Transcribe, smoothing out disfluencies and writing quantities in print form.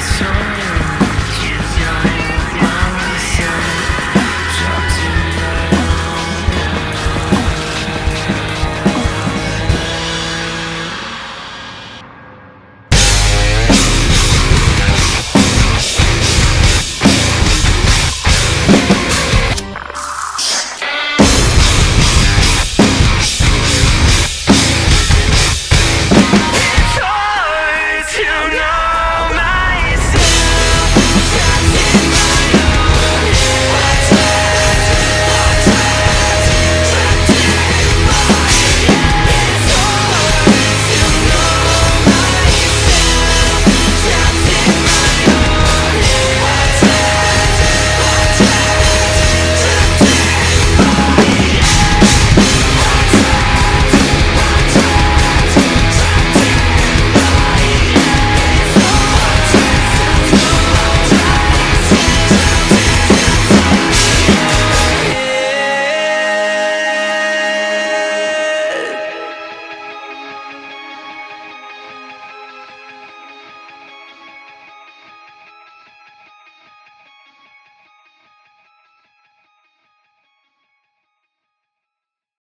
so